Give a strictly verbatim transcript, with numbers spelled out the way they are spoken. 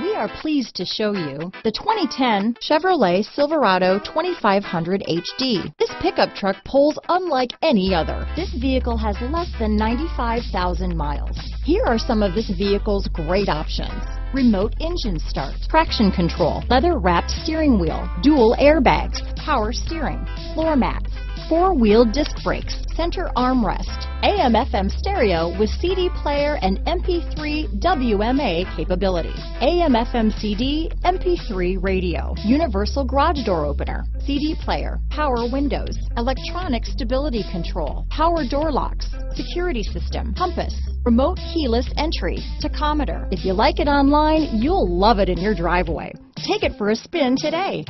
We are pleased to show you the twenty ten Chevrolet Silverado twenty-five hundred H D. This pickup truck pulls unlike any other. This vehicle has less than ninety-five thousand miles. Here are some of this vehicle's great options: remote engine start, traction control, leather-wrapped steering wheel, dual airbags, power steering, floor mats, four-wheel disc brakes, center armrest, A M F M stereo with C D player and M P three W M A capability, A M F M C D, M P three radio, universal garage door opener, C D player, power windows, electronic stability control, power door locks, security system, compass, remote keyless entry, tachometer. If you like it online, you'll love it in your driveway. Take it for a spin today.